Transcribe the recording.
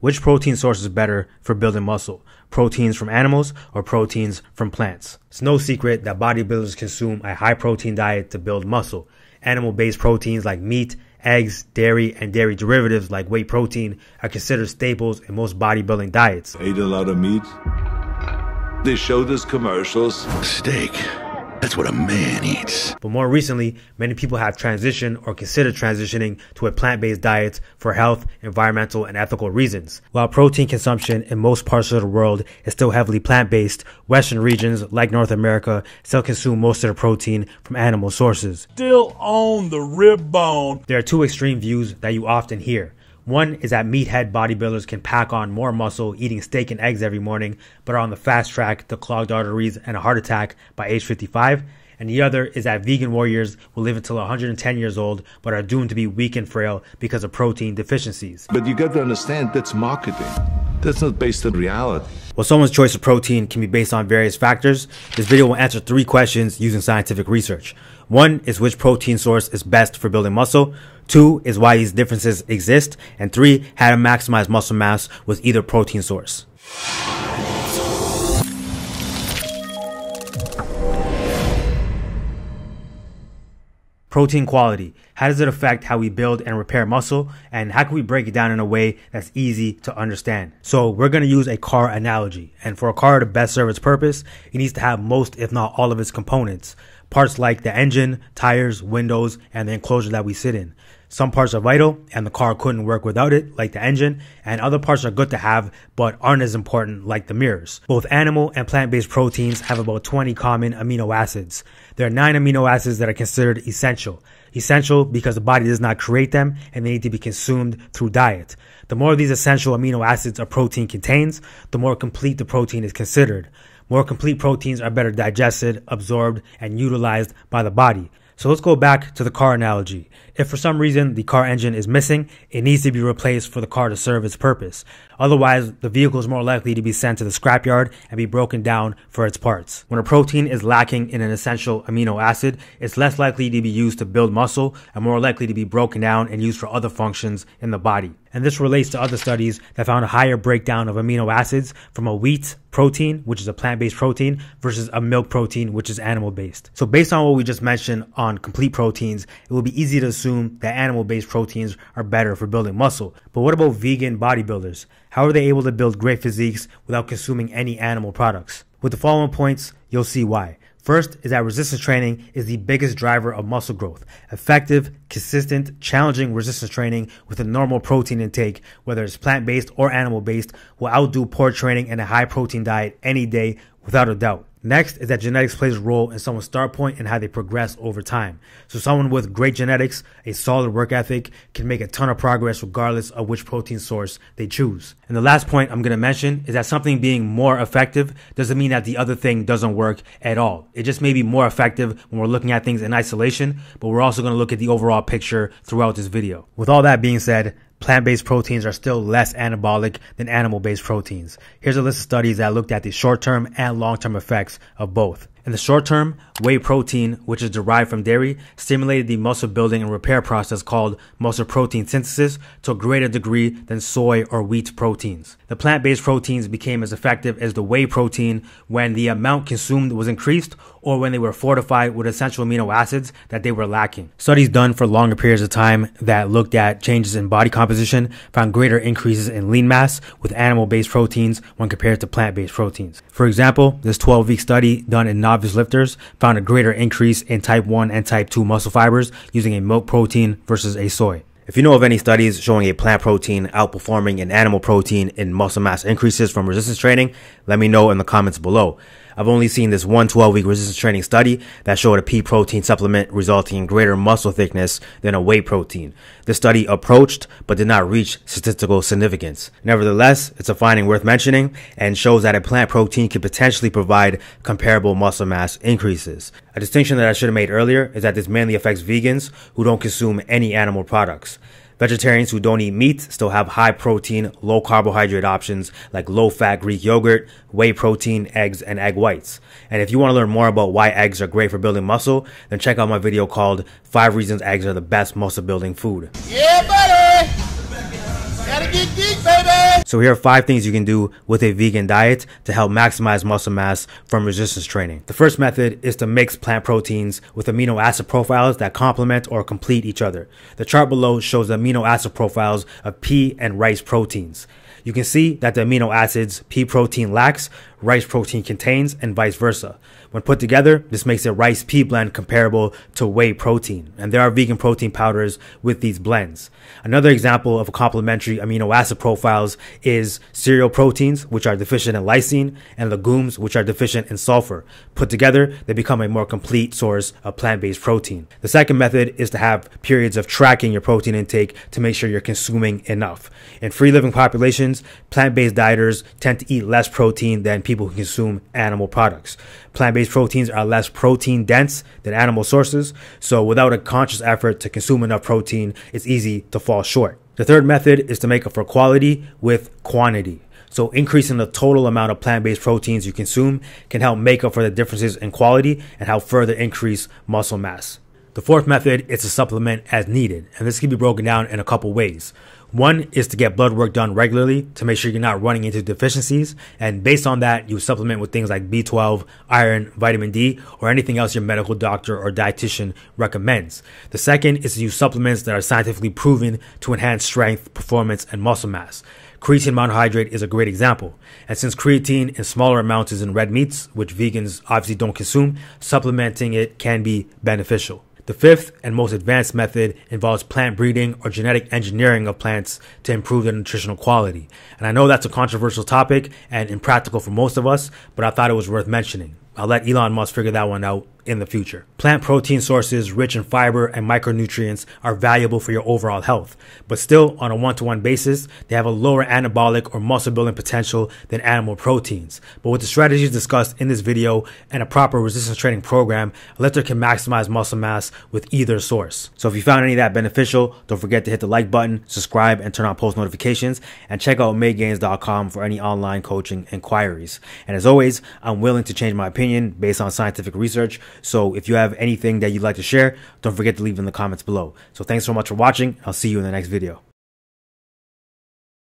Which protein source is better for building muscle? Proteins from animals or proteins from plants? It's no secret that bodybuilders consume a high protein diet to build muscle. Animal-based proteins like meat, eggs, dairy, and dairy derivatives like whey protein are considered staples in most bodybuilding diets. Ate a lot of meat. They showed us commercials. Steak. That's what a man eats. But more recently, many people have transitioned or considered transitioning to a plant-based diet for health, environmental, and ethical reasons. While protein consumption in most parts of the world is still heavily plant-based, Western regions, like North America, still consume most of the protein from animal sources. Still on the rib bone. There are two extreme views that you often hear. One is that meathead bodybuilders can pack on more muscle eating steak and eggs every morning, but are on the fast track to clogged arteries and a heart attack by age 55. And the other is that vegan warriors will live until 110 years old, but are doomed to be weak and frail because of protein deficiencies. But you got to understand, that's marketing. That's not based on reality. While someone's choice of protein can be based on various factors, this video will answer three questions using scientific research. One is which protein source is best for building muscle. Two is why these differences exist. And three, how to maximize muscle mass with either protein source. Protein quality. How does it affect how we build and repair muscle? And how can we break it down in a way that's easy to understand? So we're going to use a car analogy. And for a car to best serve its purpose, it needs to have most, if not all, of its components. Parts like the engine, tires, windows, and the enclosure that we sit in. Some parts are vital and the car couldn't work without it, like the engine, and other parts are good to have but aren't as important, like the mirrors. Both animal and plant-based proteins have about 20 common amino acids. There are 9 amino acids that are considered essential. Essential because the body does not create them and they need to be consumed through diet. The more of these essential amino acids a protein contains, the more complete the protein is considered. More complete proteins are better digested, absorbed, and utilized by the body. So let's go back to the car analogy. If for some reason the car engine is missing, it needs to be replaced for the car to serve its purpose. Otherwise, the vehicle is more likely to be sent to the scrapyard and be broken down for its parts. When a protein is lacking in an essential amino acid, it's less likely to be used to build muscle and more likely to be broken down and used for other functions in the body. And this relates to other studies that found a higher breakdown of amino acids from a wheat protein, which is a plant-based protein, versus a milk protein, which is animal-based. So based on what we just mentioned on complete proteins, it will be easy to assume that animal-based proteins are better for building muscle. But what about vegan bodybuilders? How are they able to build great physiques without consuming any animal products? With the following points, you'll see why. First is that resistance training is the biggest driver of muscle growth. Effective, consistent, challenging resistance training with a normal protein intake, whether it's plant-based or animal-based, will outdo poor training and a high-protein diet any day without a doubt. Next is that genetics plays a role in someone's start point and how they progress over time. So someone with great genetics, a solid work ethic, can make a ton of progress regardless of which protein source they choose. And the last point I'm going to mention is that something being more effective doesn't mean that the other thing doesn't work at all. It just may be more effective when we're looking at things in isolation, but we're also going to look at the overall picture throughout this video. With all that being said, plant-based proteins are still less anabolic than animal-based proteins. Here's a list of studies that looked at the short-term and long-term effects of both. In the short term, whey protein, which is derived from dairy, stimulated the muscle building and repair process called muscle protein synthesis to a greater degree than soy or wheat proteins. The plant-based proteins became as effective as the whey protein when the amount consumed was increased or when they were fortified with essential amino acids that they were lacking. Studies done for longer periods of time that looked at changes in body composition found greater increases in lean mass with animal-based proteins when compared to plant-based proteins. For example, this 12-week study done in novice lifters found a greater increase in type 1 and type 2 muscle fibers using a milk protein versus a soy. If you know of any studies showing a plant protein outperforming an animal protein in muscle mass increases from resistance training, let me know in the comments below. I've only seen this one 12-week resistance training study that showed a pea protein supplement resulting in greater muscle thickness than a whey protein. This study approached but did not reach statistical significance. Nevertheless, it's a finding worth mentioning and shows that a plant protein could potentially provide comparable muscle mass increases. A distinction that I should have made earlier is that this mainly affects vegans who don't consume any animal products. Vegetarians who don't eat meat still have high protein, low carbohydrate options like low fat Greek yogurt, whey protein, eggs, and egg whites. And if you want to learn more about why eggs are great for building muscle, then check out my video called 5 Reasons Eggs Are the Best Muscle Building Food. Yeah, buddy! Gotta get geek, baby! So here are 5 things you can do with a vegan diet to help maximize muscle mass from resistance training. The first method is to mix plant proteins with amino acid profiles that complement or complete each other. The chart below shows the amino acid profiles of pea and rice proteins. You can see that the amino acids pea protein lacks, rice protein contains, and vice versa. When put together, this makes a rice pea blend comparable to whey protein, and there are vegan protein powders with these blends. Another example of complementary amino acid profiles is cereal proteins, which are deficient in lysine, and legumes, which are deficient in sulfur. Put together, they become a more complete source of plant-based protein. The second method is to have periods of tracking your protein intake to make sure you're consuming enough. In free living populations, plant-based dieters tend to eat less protein than people who consume animal products. Plant-based proteins are less protein dense than animal sources, so without a conscious effort to consume enough protein, it's easy to fall short. The third method is to make up for quality with quantity. So increasing the total amount of plant-based proteins you consume can help make up for the differences in quality and help further increase muscle mass. The fourth method is to supplement as needed, and this can be broken down in a couple ways. One is to get blood work done regularly to make sure you're not running into deficiencies, and based on that, you supplement with things like B12, iron, vitamin D, or anything else your medical doctor or dietitian recommends. The second is to use supplements that are scientifically proven to enhance strength, performance, and muscle mass. Creatine monohydrate is a great example, and since creatine in smaller amounts is in red meats, which vegans obviously don't consume, supplementing it can be beneficial. The fifth and most advanced method involves plant breeding or genetic engineering of plants to improve their nutritional quality. And I know that's a controversial topic and impractical for most of us, but I thought it was worth mentioning. I'll let Elon Musk figure that one out in the future. Plant protein sources rich in fiber and micronutrients are valuable for your overall health, but still on a one-to-one basis, they have a lower anabolic or muscle building potential than animal proteins. But with the strategies discussed in this video and a proper resistance training program, a lifter can maximize muscle mass with either source. So if you found any of that beneficial, don't forget to hit the like button, subscribe, and turn on post notifications, and check out MadeGains.com for any online coaching inquiries. And as always, I'm willing to change my opinion based on scientific research. So if you have anything that you'd like to share, don't forget to leave it in the comments below. So thanks so much for watching. I'll see you in the next video.